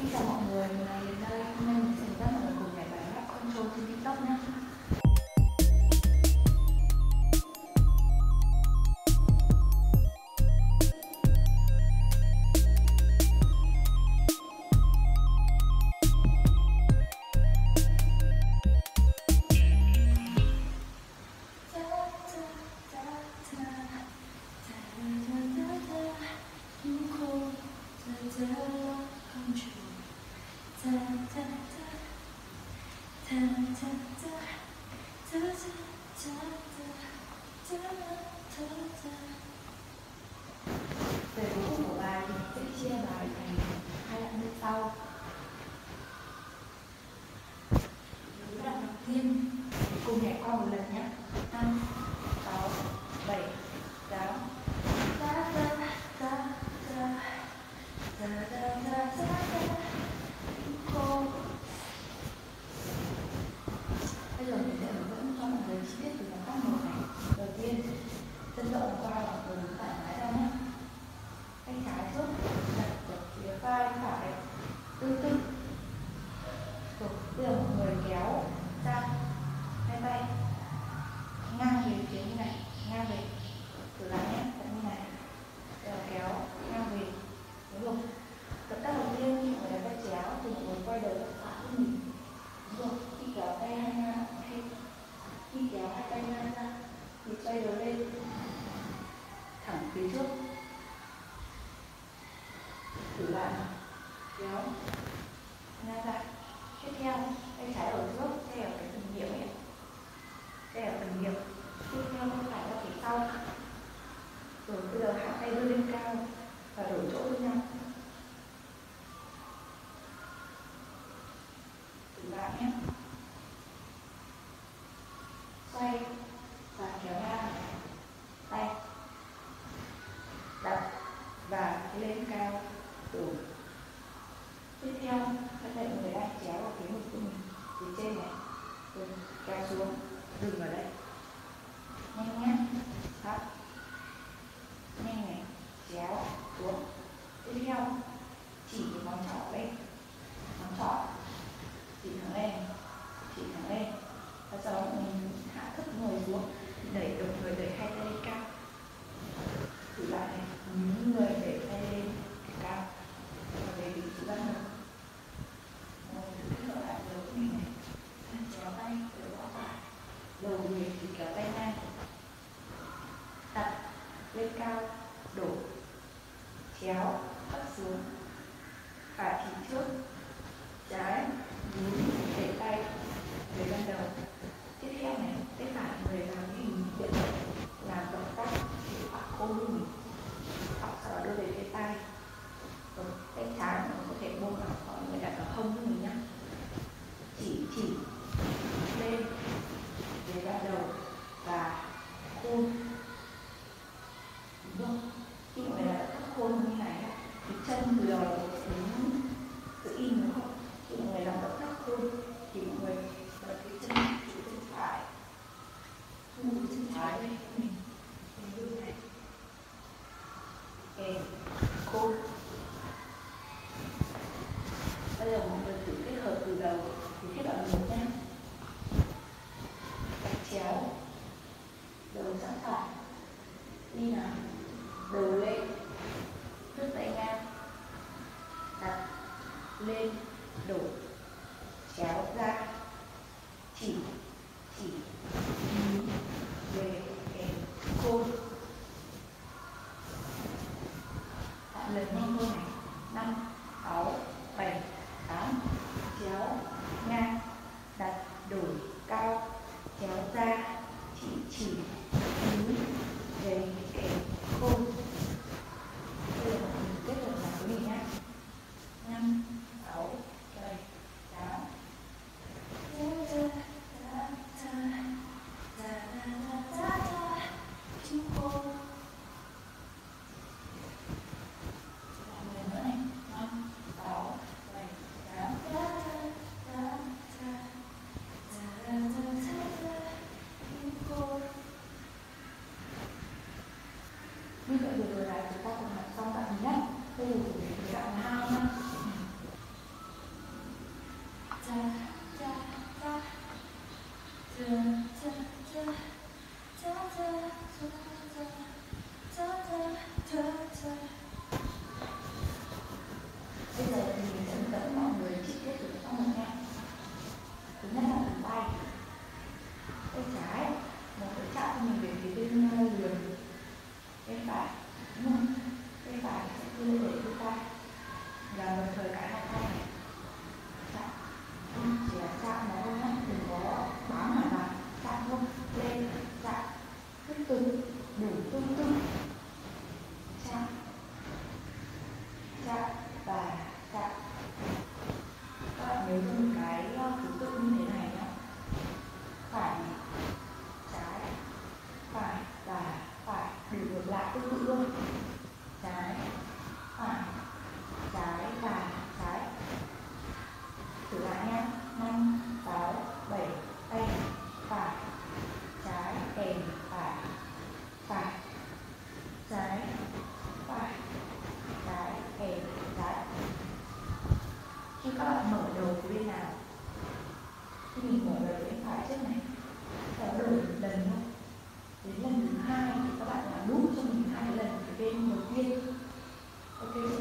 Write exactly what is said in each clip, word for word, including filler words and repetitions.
Xin chào mọi người, mình là Lisa. Hôm nay mình sẽ hướng dẫn mọi người cùng nhảy bài Lose Control trên TikTok nha. Về cấu trúc của bài thì mình sẽ chia bài thành hai đoạn như sau. Với đoạn đầu tiên cùng nhảy qua một lần nhé. Năm, sáu, bảy, tám. Bây giờ mình sẽ hướng dẫn cho mọi người biết về các màu này. Đầu tiên, chân rộng qua và từ phải lái ra nhé. Tay trái trước, đặt từ phía vai phải tương tự. Rồi, bây giờ mọi người kéo ra hai tay ngang về phía như này, ngang về từ lái nhé, cũng như này. Rồi kéo ngang về, đúng không? Động tác đầu tiên khi mọi người tay chéo thì mọi người quay đầu lại mình. Đúng rồi, khi kéo tay ngang, khi kéo hai tay ngang ra thì tay đầu lên thẳng phía trước. Thử lại, kéo ngang ra. Tiếp theo, tay trái ở trước, tay ở cái phần miệng ấy, tay ở phần miệng. Tiếp theo tay phải ra phía sau. Rồi bây giờ hạ tay đưa lên cao và đổi chỗ với nhau. Thử lại nhé. Xoay và kéo ra, tay đặt và lên cao. Rồi. Tiếp theo, các bạn người đang chéo vào phía ngực của mình, phía trên này, rồi kéo xuống, dừng ở đây, nhanh nhá, thấp, nhanh này, chéo xuống. Tiếp theo, chỉ ngón trỏ lên, ngón trỏ, chỉ thẳng lên, chỉ thẳng lên, và sau mình hạ thấp người xuống, đẩy đồng thời đẩy hai tay lên cao, thử lại này, những người đẩy tay lên cao. Đầu người thì kéo tay ngang, đặt lên cao, đổ, chéo, thấp xuống, phải thì trước, trái, nhún, để tay về ban đầu. Tiếp theo này, tay phải người làm hình điện, làm động tác thì khoảng khô lưng, hoặc sợ đưa về phía tay. Rồi, tay trái nó có thể buông lỏng mọi người đặt vào hông của mình nhá. Chỉ chỉ lên. Để ra đầu và khuôn. Đúng không? Khi mọi người đặt các khuôn như này thì chân từ đầu đến tự in, đúng không? Khi mọi người làm các khuôn thì mọi người đặt cái chân chủ chân phải, thu chân trái lên mình, mình đưa này, kèm khuôn. Bây giờ mọi người thử kết hợp từ đầu thì kết hợp được nha. Chéo, đầu sẵn phải, đi nào, đầu lên, thước tay ngang, đặt, lên, đổ, chéo ra, chỉ, chỉ, nhún, về, kèm, khôn. Tạm lần nhanh hơn này, năm, sáu, bảy, tám, chéo, ngang, đặt, đổ, cao. Kéo ra, chỉ chỉ, nhún, về, kèm, khôn. Bây giờ mình kết hợp lại với mình nhé. Năm, sáu, bảy, tám. Da da da da da da da da da. ngang, năm, sáu, bảy, tay phải, trái, đèn phải, phải, trái, phải, trái, đèn trái. Khi các bạn mở đầu của bên nào, thì mình mở đầu bên phải trước này, kéo đầu một lần thôi. Đến lần thứ hai thì các bạn làm nút cho mình hai lần cái bên đầu tiên. Ok rồi.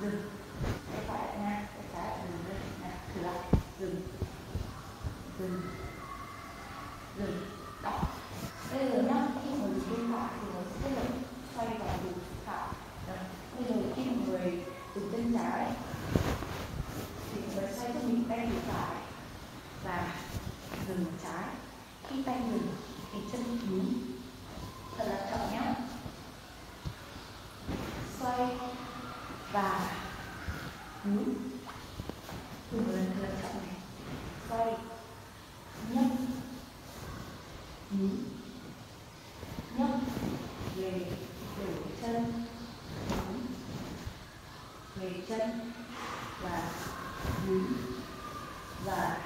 Dừng, tay phải và cúi. Thử một lần nữa chậm này, quay, nhấc, cúi, nhấc, về, đổ chân, cúi, về chân và cúi và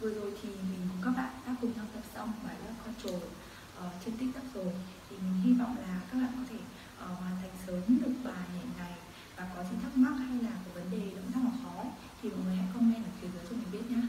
vừa rồi thì mình cùng các bạn đã cùng nhau tập xong bài Lose Control uh, trên TikTok rồi, thì mình hy vọng là các bạn có thể uh, hoàn thành sớm được bài này, này và có những thắc mắc hay là có vấn đề động tác mà khó thì mọi người hãy comment ở phía dưới cho mình biết nha.